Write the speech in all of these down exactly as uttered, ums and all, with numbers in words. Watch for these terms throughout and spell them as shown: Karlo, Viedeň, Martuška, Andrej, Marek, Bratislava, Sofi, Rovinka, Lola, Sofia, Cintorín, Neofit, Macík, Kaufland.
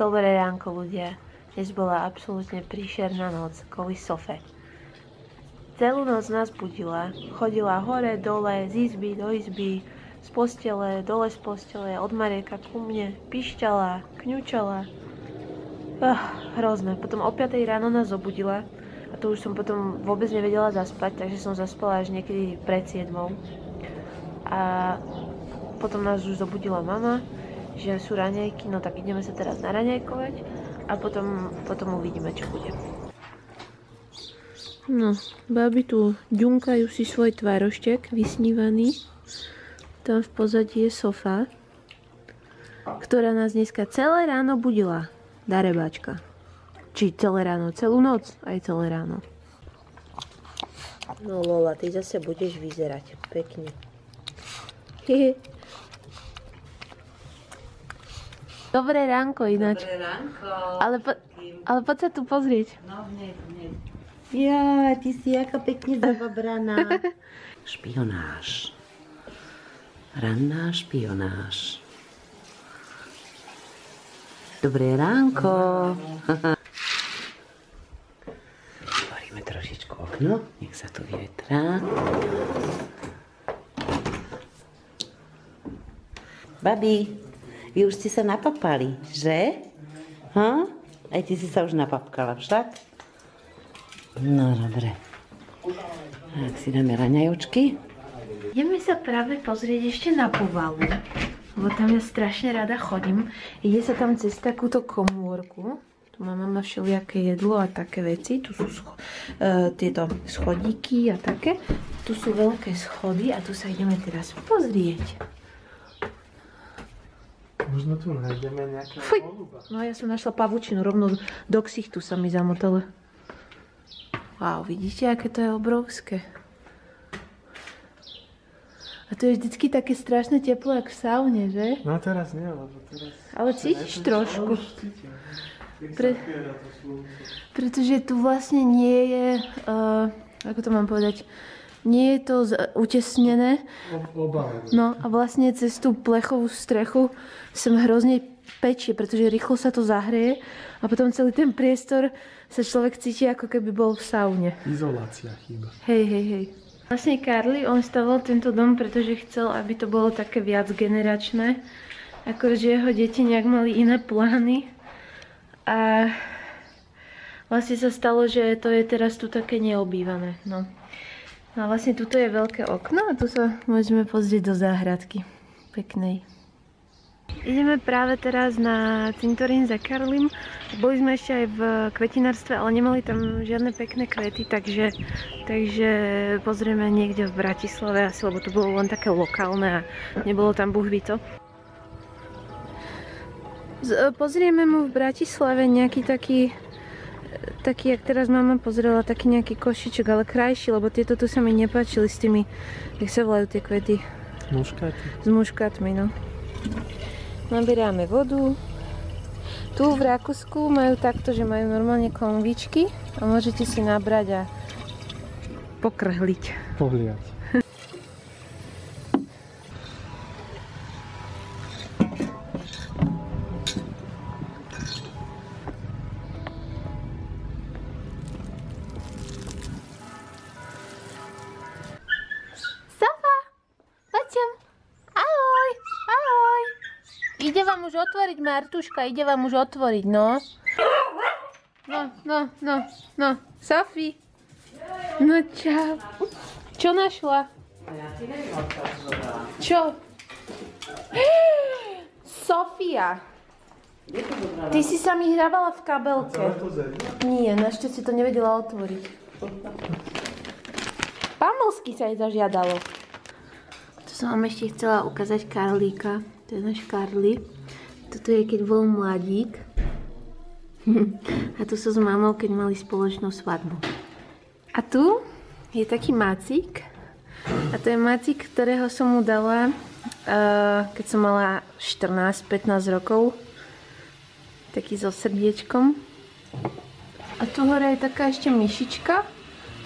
Dobré ránko, ľudia. Dnes bola absolútne príšerná noc kvôli Sofe. Celú noc nás budila. Chodila hore, dole, z izby do izby, z postele, dole z postele, od Mareka ku mne, pišťala, kňučala. Oh, hrozné. Potom o piatej ráno nás zobudila a to už som potom vôbec nevedela zaspať, takže som zaspala až niekedy pred siedmou. A potom nás už zobudila mama, že sú raňajky, no tak ideme sa teraz naraňajkovať a potom, potom uvidíme, čo bude. No, baby tu ďunkajú si svoj tvároštek vysnívaný. Tam v pozadí je Sofa, ktorá nás dneska celé ráno budila. Darebáčka. Či celé ráno, celú noc, aj celé ráno. No Lola, ty zase budeš vyzerať pekne. Hehe. Dobré ránko ináč. Dobré ránko. Ale, po, ale poď sa tu pozrieť. No hneď, hneď. Ja, ty si jaká pekne zababraná. Špionáž. Ranná špionáž. Dobré ránko. Otvoríme trošičku okno, nech sa tu vietrá. Babi, vy už ste sa napapali, že? Ha? Aj ty si sa už napapkala, však? No, dobre. Tak si dáme raňajočky. Ideme sa práve pozrieť ešte na povalu, lebo tam ja strašne rada chodím. Ide sa tam cez takúto komórku. Tu má mama všelijaké jedlo a také veci. Tu sú scho uh, tieto schodíky a také. Tu sú veľké schody a tu sa ideme teraz pozrieť. Možno tu nájdeme nejakého holuba. No ja som našla pavučinu, rovno do ksichtu sa mi zamotala. Wow, vidíte, aké to je obrovské. A to je vždycky také strašné teplo, jak v saune, že? No teraz nie, lebo teraz... Ale cítiš trošku. Pre... Pretože tu vlastne nie je, uh, ako to mám povedať, nie je to utesnené. No a vlastne cez tú plechovú strechu sem hrozne pečie, pretože rýchlo sa to zahreje a potom celý ten priestor sa človek cíti, ako keby bol v saune. Izolácia chýba. Hej, hej, hej. Vlastne Karli, on staval tento dom, pretože chcel, aby to bolo také viac generačné. Akože jeho deti nejak mali iné plány. A vlastne sa stalo, že to je teraz tu také neobývané. No. No a vlastne tuto je veľké okno a tu sa môžeme pozrieť do záhradky. Peknej. Ideme práve teraz na Cintorín za Karlim. Boli sme ešte aj v kvetinárstve, ale nemali tam žiadne pekné kvety, takže, takže pozrieme niekde v Bratislave asi, lebo to bolo len také lokálne a nebolo tam buhvito. Pozrieme mu v Bratislave nejaký taký taký, jak teraz mama pozrela, taký nejaký košiček, ale krajší, lebo tieto tu sa mi nepáčili s tými, jak sa volajú tie kvety? S muškátmi. S muškátmi, no. Naberáme vodu. Tu v Rakúsku majú takto, že majú normálne konvičky a môžete si nabrať a pokrhliť. Pohliať. Ide vám už otvoriť, Martuška, ide vám už otvoriť, no. No, no, no, no. Sofi. No čau. Čo našla? Čo? Sofia. Ty si sa mi hrábala v kabelke. Nie, našťastie to nevedela otvoriť. Pamlsky sa jej zažiadalo. To som vám ešte chcela ukázať Karlíka. To je náš Karli. Toto je, keď bol mladík. A tu sú s mamou, keď mali spoločnú svadbu. A tu je taký Macík. A to je Macík, ktorého som mu dala, uh, keď som mala štrnásť pätnásť rokov. Taký so srdiečkom. A tu hore je taká ešte myšička.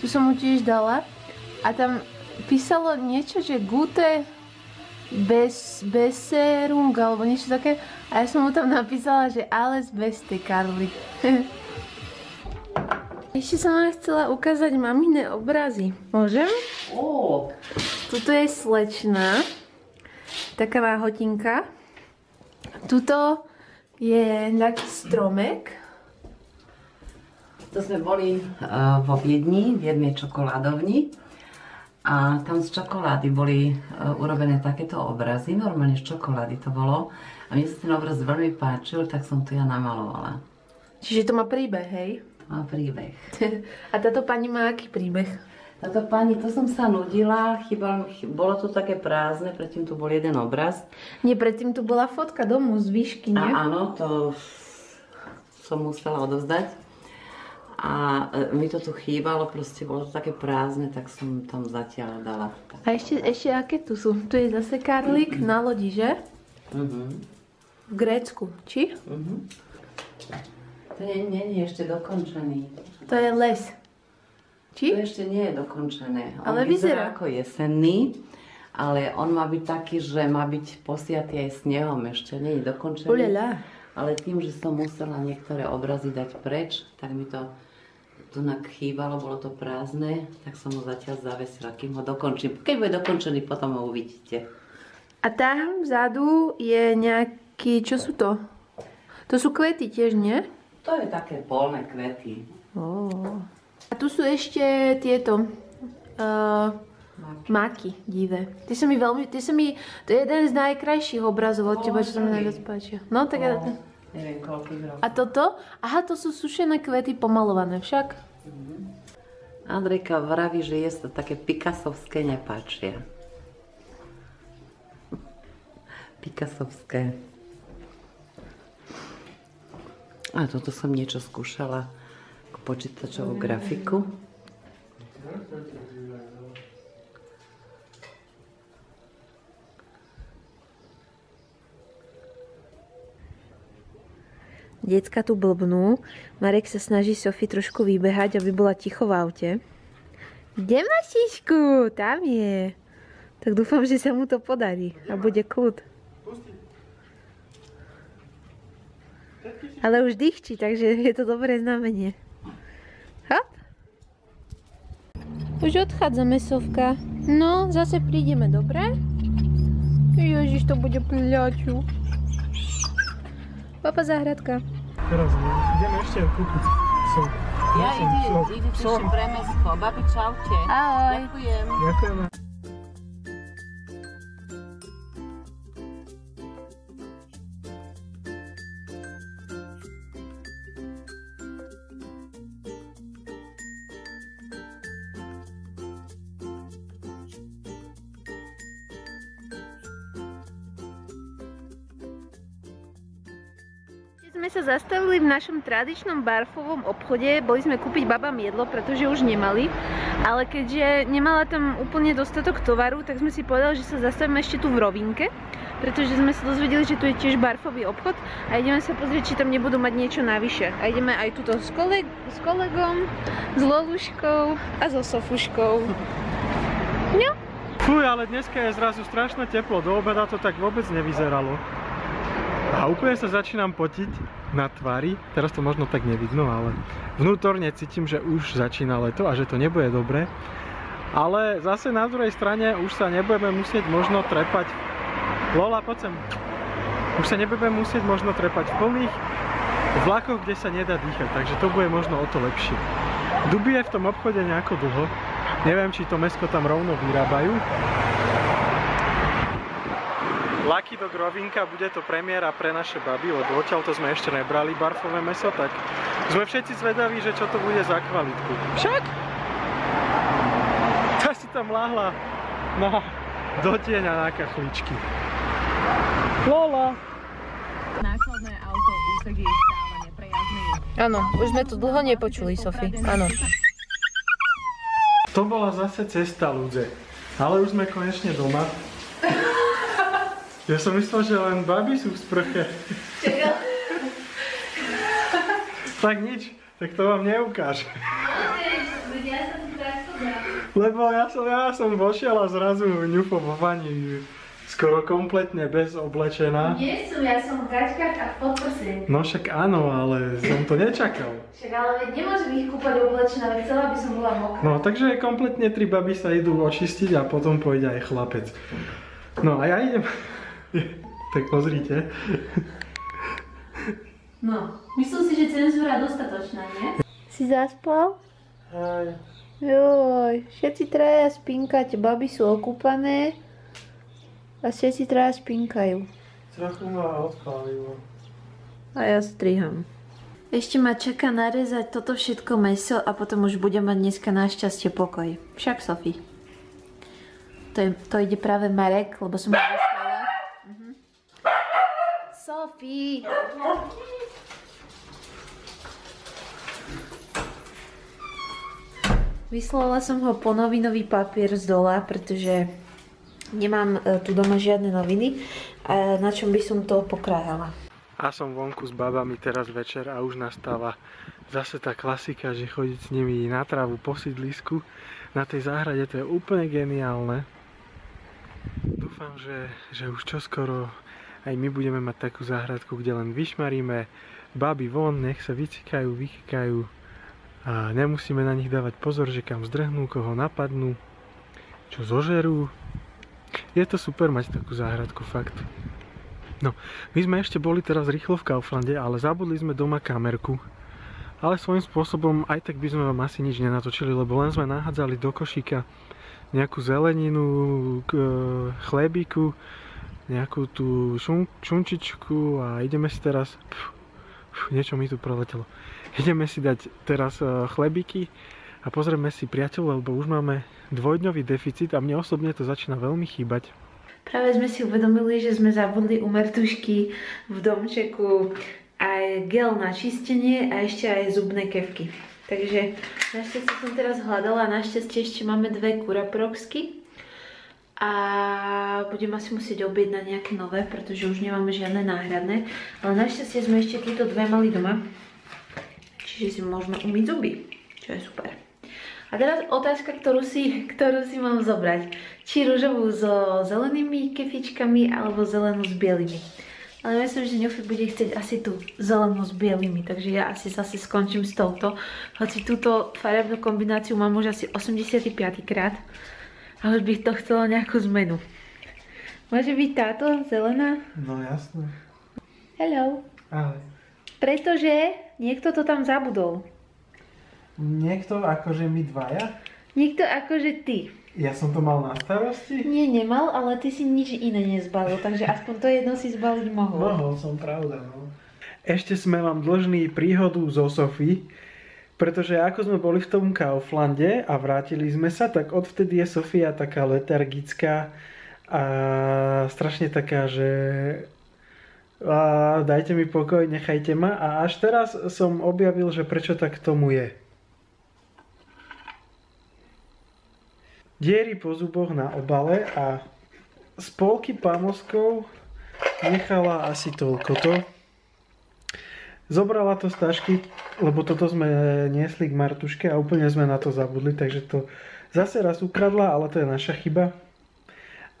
Tu som mu tiež dala. A tam písalo niečo, že gute... bez, besérung alebo niečo také a ja som mu tam napísala, že ale z besty Karly. Ešte som vám chcela ukázať mamine obrazy. Môžem? Oh. Tuto je slečna, taká náhotinka. Tuto je taký stromek. To sme boli uh, vo Viedni, v jednej čokoládovni a tam z čokolády boli uh, urobené takéto obrazy, normálne z čokolády to bolo a mne sa ten obraz veľmi páčil, tak som to ja namalovala. Čiže to má príbeh, hej? Má príbeh. A táto pani má aký príbeh? Táto pani, to som sa nudila, chýbalo, bolo to také prázdne, predtým tu bol jeden obraz. Nie, predtým tu bola fotka domu z výšky, nie? A áno, to som musela odovzdať. A mi to tu chýbalo, prostě bylo to také prázdné, tak jsem tam zatiaľ dala. A ještě, ještě jaké tu jsou? Tu je zase karlík na lodi, že? Mm-hmm. V Grécku, či? Mm-hmm. To není ještě dokončený. To je les, či? To ještě nie je dokončené. On ale vyzerá jako jesenný, ale on má být taky, že má být posiatý aj snehom, ještě není dokončený. Ulala. Ale tím, že jsem musela některé obrazy dať preč, tak mi to tunak chýbalo, bylo to prázdné, tak jsem ho zatím zavesila, kým ho dokončím. Keď bude dokončený, potom ho uvidíte. A tam vzadu je nějaký, čo sú to? To sú kvety tiež, nie? To je také polné kvety. Oh. A tu sú ešte tieto uh, maky. maky divé. Ty sa mi veľmi, ty sa mi, to je jeden z najkrajších obrazov od teba, čo sa mi najviac páčia. No tak ja... Neviem, koľkých rokov. A toto? Aha, to sú sušené kvety pomalované však. Mm-hmm. Andrejka vraví, že je to také pikasovské nepáčia. Pikasovské. A toto som niečo skúšala k počítačovú grafiku. Děcka tu blbnú. Marek se snaží Sofii trošku vybehať, aby byla ticho v autě. Jdem na šišku, tam je. Tak doufám, že se mu to podarí a bude klud. Ale už dýchčí, takže je to dobré znamenie. Hop. Už odchádzame, Sovka. No, zase prídeme, dobré? Ježiš, to bude pláču. Papa záhradka. Teraz jdeme ještě koupit psov. Já jdu, jdu ještě premesko. Babi, čaute. Ahoj. Děkujem. Děkujeme. Sme sa zastavili v našom tradičnom barfovom obchode, boli sme kúpiť babám jedlo, pretože už nemali, ale keďže nemala tam úplne dostatok tovaru, tak sme si povedali, že sa zastavíme ešte tu v Rovinke, pretože sme sa dozvedeli, že tu je tiež barfový obchod a ideme sa pozrieť, či tam nebudú mať niečo navyše. A ideme aj tuto s, koleg s kolegom, s Loluškou a so Sofuškou. No. Fuj, ale dneska je zrazu strašné teplo, do obeda to tak vôbec nevyzeralo. A úplne sa začínam potiť na tvári, teraz to možno tak nevidno, ale vnútorne cítim, že už začína leto a že to nebude dobré. Ale zase na druhej strane už sa nebudeme musieť možno trepať. Lola, poď sem. Už sa nebudeme musieť možno trepať v plných vlakoch, kde sa nedá dýchať, takže to bude možno o to lepšie. Duby je v tom obchode nejako dlho, neviem, či to mesko tam rovno vyrábajú. Lucky do Rovinka, bude to premiéra pre naše baby, lebo odtiaľto sme ešte nebrali barfové meso, tak sme všetci zvedaví, že čo to bude za kvalitku. Však? Tá si tam láhla na dotieň a na kachličky. Lola! Nákladné auto úsek je stále neprejazdný. Áno, už sme to dlho nepočuli, Sofi. Áno. To bola zase cesta, ľudze. Ale už sme konečne doma. Ja som myslel, že len baby sú v sprche. Tak nič, tak to vám neukáž. Lebo ja som, ja som vošiel a zrazu ňufo vo vani skoro kompletne bez oblečená. Nie som, ja som v gačkách a v podprse. No však áno, ale som to nečakal. Však ale veď nemôžem ich kúpať oblečená, veď chcela by som bola mokrá. No takže kompletne tri baby sa idú očistiť a potom pôjde aj chlapec. No a ja idem... tak pozrite. No, myslím si, že cenzúra dostatočná, nie? Si zaspal? Aj. Joj, všetci traja spinkať, baby sú okúpané. A všetci traja spinkajú. Trochu ma odpálilo. A ja striham. Ešte ma čaká narezať toto všetko meso a potom už budem mať dneska našťastie pokoj. Však Sofie. To, to ide práve Marek, lebo som ho dostala. Mhm. Sofie! Vyslala som ho po novinový papier z dola, pretože nemám tu doma žiadne noviny, na čom by som to pokrájala. A som vonku s babami teraz večer a už nastala zase tá klasika, že chodiť s nimi na trávu po sídlisku. Na tej záhrade to je úplne geniálne. Dúfam, že, že už čoskoro aj my budeme mať takú záhradku, kde len vyšmaríme baby von, nech sa vycikajú, vykikajú a nemusíme na nich dávať pozor, že kam zdrhnú, koho napadnú, čo zožerú. Je to super mať takú záhradku, fakt. No, my sme ešte boli teraz rýchlo v Kauflande, ale zabudli sme doma kamerku. Ale svojím spôsobom aj tak by sme vám asi nič nenatočili, lebo len sme nahádzali do košíka nejakú zeleninu, chlebíku, nejakú tú šun, šunčičku a ideme si teraz... Pf, pf, niečo mi tu preletelo. Ideme si dať teraz chlebíky a pozrieme si priateľov, lebo už máme dvojdňový deficit a mne osobne to začína veľmi chýbať. Práve sme si uvedomili, že sme zabudli u Martušky v domčeku aj gel na čistenie a ešte aj zubné kefky. Takže našťastie som teraz hľadala a našťastie ešte máme dve kuraproxky. A budem asi musieť objednať nejaké nové, pretože už nemáme žiadne náhradné. Ale našťastie sme ešte tieto dve mali doma. Čiže si môžeme umyť zuby, čo je super. A teraz otázka, ktorú si, ktorú si mám zobrať. Či rúžovú so zelenými kefičkami, alebo zelenú s bielými. Ale myslím, že Neofit bude chcieť asi tú zelenú s bielými, takže ja asi zase skončím s touto. Hoci túto farebnú kombináciu mám už asi osemdesiatpäť krát, ale by to chcelo nejakú zmenu. Môže byť táto zelená? No jasné. Hello. Ahoj. Pretože niekto to tam zabudol. Niekto akože my dvaja? Niekto akože ty. Ja som to mal na starosti? Nie, nemal, ale ty si nič iné nezbalil, takže aspoň to jedno si zbaliť mohol. Mohol som, pravda, no. Ešte sme vám dlžní príhodu zo Sofie, pretože ako sme boli v tom Kauflande a vrátili sme sa, tak odvtedy je Sofia taká letargická a strašne taká, že... A dajte mi pokoj, nechajte ma. A až teraz som objavil, že prečo tak tomu je. Diery po zuboch na obale a z polky pamoskov nechala asi toľkoto. Zobrala to z tašky, lebo toto sme niesli k Martuške a úplne sme na to zabudli, takže to zase raz ukradla, ale to je naša chyba.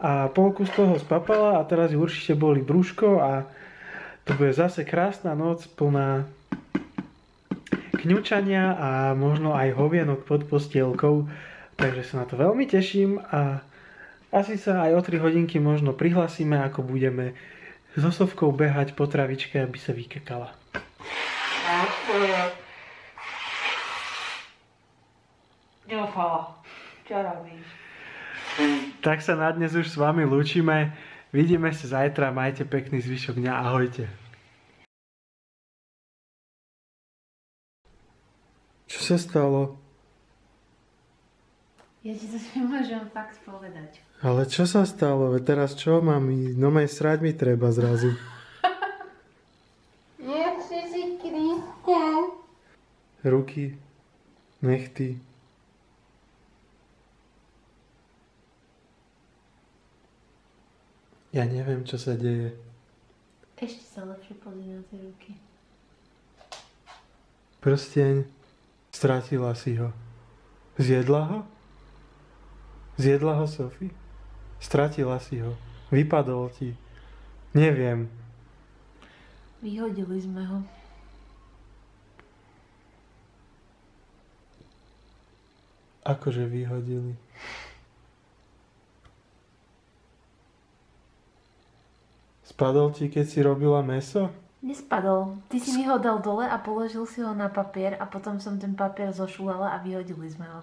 A polku z toho spapala a teraz ju určite boli brúško a to bude zase krásna noc plná kňučania a možno aj hovienok pod postielkou. Takže sa na to veľmi teším a asi sa aj o tri hodinky možno prihlasíme, ako budeme so Sofkou behať po travičke, aby sa vykekala. Čo robíš? Tak sa na dnes už s vami lúčime. Vidíme sa zajtra, majte pekný zvyšok dňa, ahojte. Čo sa stalo? Ja ti to nemôžem fakt povedať. Ale čo sa stalo? Teraz čo mám? No maj srať mi treba zrazu. Ježiši Kriste. Ruky, nechty. Ja neviem, čo sa deje. Ešte sa lepšie pozri na tie ruky. Prsteň. Stratila si ho. Zjedla ho? Zjedla ho Sofie? Stratila si ho. vypadol ti. Neviem. Vyhodili sme ho. Akože vyhodili? Spadol ti, keď si robila mäso? Nespadol. Ty si mi ho dal dole a položil si ho na papier a potom som ten papier zošulala a vyhodili sme ho.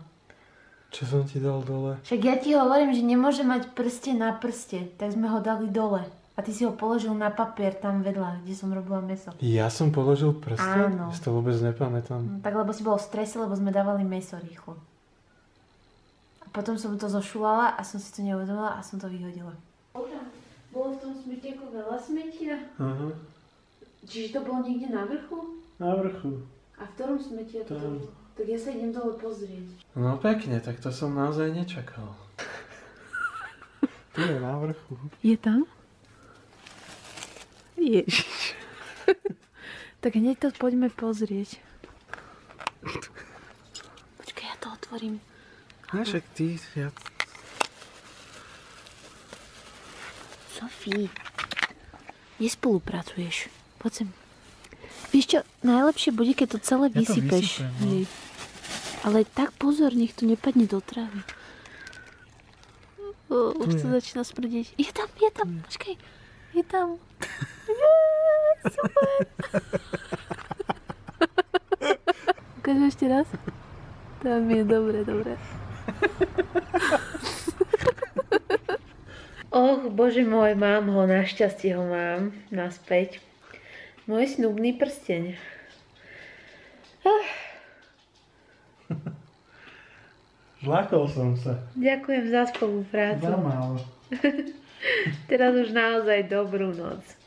Čo som ti dal dole? Však ja ti hovorím, že nemôže mať prste na prste, tak sme ho dali dole. A ty si ho položil na papier tam vedľa, kde som robila mäso. Ja som položil prste? Áno. Ja si to vôbec nepamätám. No, tak lebo si bol v strese, lebo sme dávali mäso rýchlo. Potom som to zošulala a som si to neuvedomila a som to vyhodila. Bolo v tom smetiaku veľa smetia? Aha. Čiže to bolo niekde na vrchu? Na vrchu. A v ktorom smetiaku? Tam. Tak ja sa idem dole pozrieť. No pekne, tak to som naozaj nečakal. Tu je na vrchu. Je tam? Ježiš. Tak hneď to poďme pozrieť. Počkaj, ja to otvorím. Ne, však ty, ja... Sofí, nespolupracuješ. Poď sem. Víš čo, najlepšie bude, keď to celé ja vysypeš. To vysypem, no. Ale tak pozor, nech to nepadne do trávy. O, už to začína smrdiť. Je tam, je tam, počkaj. Je tam. Jeee, super. Ukážem ešte raz. Tam je, dobre, dobre. Och, bože môj, mám ho, našťastie ho mám naspäť. Môj snubný prsteň. Ah. Zlákol som sa. Ďakujem za spoluprácu. Za málo. Teraz už naozaj dobrú noc.